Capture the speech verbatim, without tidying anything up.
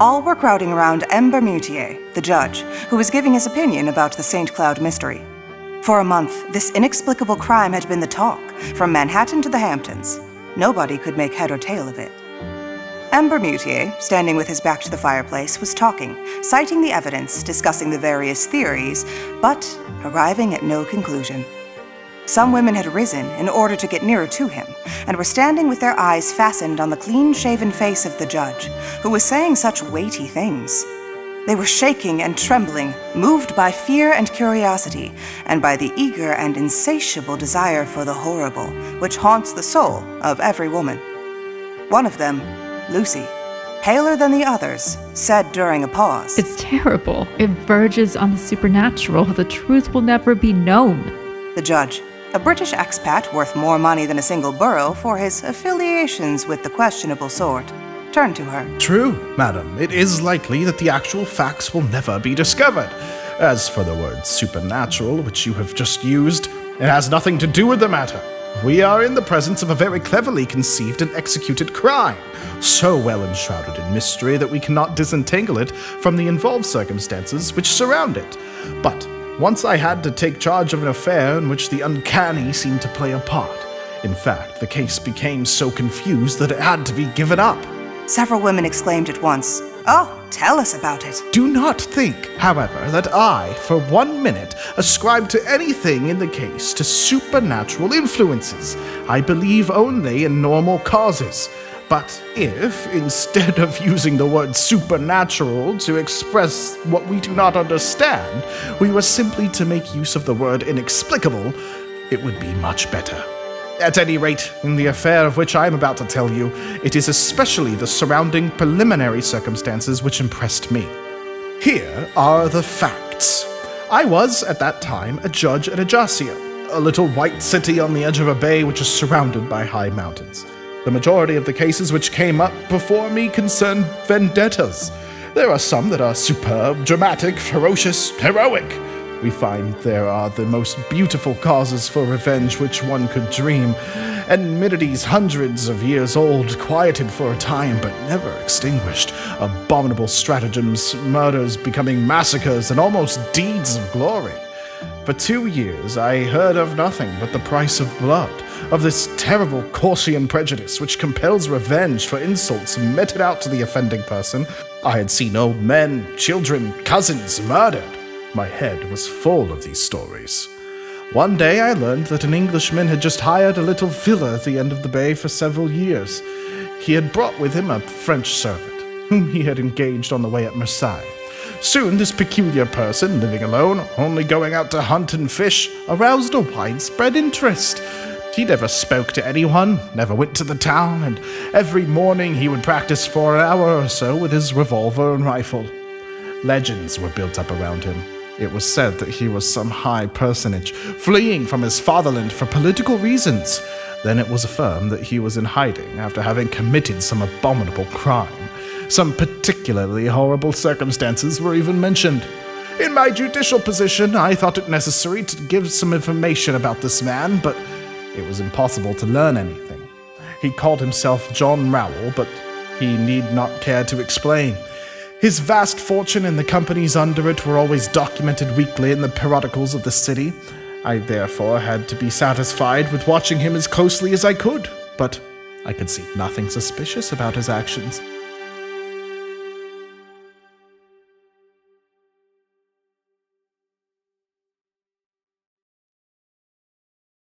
All were crowding around M. Bermutier, the judge, who was giving his opinion about the Saint Cloud mystery. For a month, this inexplicable crime had been the talk, from Manhattan to the Hamptons. Nobody could make head or tail of it. M. Bermutier, standing with his back to the fireplace, was talking, citing the evidence, discussing the various theories, but arriving at no conclusion. Some women had risen in order to get nearer to him, and were standing with their eyes fastened on the clean-shaven face of the judge, who was saying such weighty things. They were shaking and trembling, moved by fear and curiosity, and by the eager and insatiable desire for the horrible, which haunts the soul of every woman. One of them, Lucy, paler than the others, said during a pause, "It's terrible. It verges on the supernatural. The truth will never be known." The judge, a British expat worth more money than a single borough for his affiliations with the questionable sort, turned to her. "True, madam. It is likely that the actual facts will never be discovered. As for the word supernatural, which you have just used, it has nothing to do with the matter. We are in the presence of a very cleverly conceived and executed crime, so well enshrouded in mystery that we cannot disentangle it from the involved circumstances which surround it. But once I had to take charge of an affair in which the uncanny seemed to play a part. In fact, the case became so confused that it had to be given up." Several women exclaimed at once, "Oh, tell us about it." "Do not think, however, that I, for one minute, ascribe to anything in the case to supernatural influences. I believe only in normal causes. But if, instead of using the word supernatural to express what we do not understand, we were simply to make use of the word inexplicable, it would be much better. At any rate, in the affair of which I am about to tell you, it is especially the surrounding preliminary circumstances which impressed me. Here are the facts. I was, at that time, a judge at Ajaccio, a little white city on the edge of a bay which is surrounded by high mountains. The majority of the cases which came up before me concern vendettas. There are some that are superb, dramatic, ferocious, heroic. We find there are the most beautiful causes for revenge which one could dream, enmities hundreds of years old, quieted for a time but never extinguished, abominable stratagems, murders becoming massacres, and almost deeds of glory. For two years I heard of nothing but the price of blood, of this terrible Corsican prejudice which compels revenge for insults meted out to the offending person. I had seen old men, children, cousins murdered. My head was full of these stories. One day I learned that an Englishman had just hired a little villa at the end of the bay for several years. He had brought with him a French servant, whom he had engaged on the way at Marseilles. Soon this peculiar person, living alone, only going out to hunt and fish, aroused a widespread interest. He never spoke to anyone, never went to the town, and every morning he would practice for an hour or so with his revolver and rifle. Legends were built up around him. It was said that he was some high personage, fleeing from his fatherland for political reasons. Then it was affirmed that he was in hiding after having committed some abominable crime. Some particularly horrible circumstances were even mentioned. In my judicial position, I thought it necessary to give some information about this man, but it was impossible to learn anything. He called himself John Rowell, but he need not care to explain. His vast fortune and the companies under it were always documented weekly in the periodicals of the city. I therefore had to be satisfied with watching him as closely as I could, but I could see nothing suspicious about his actions.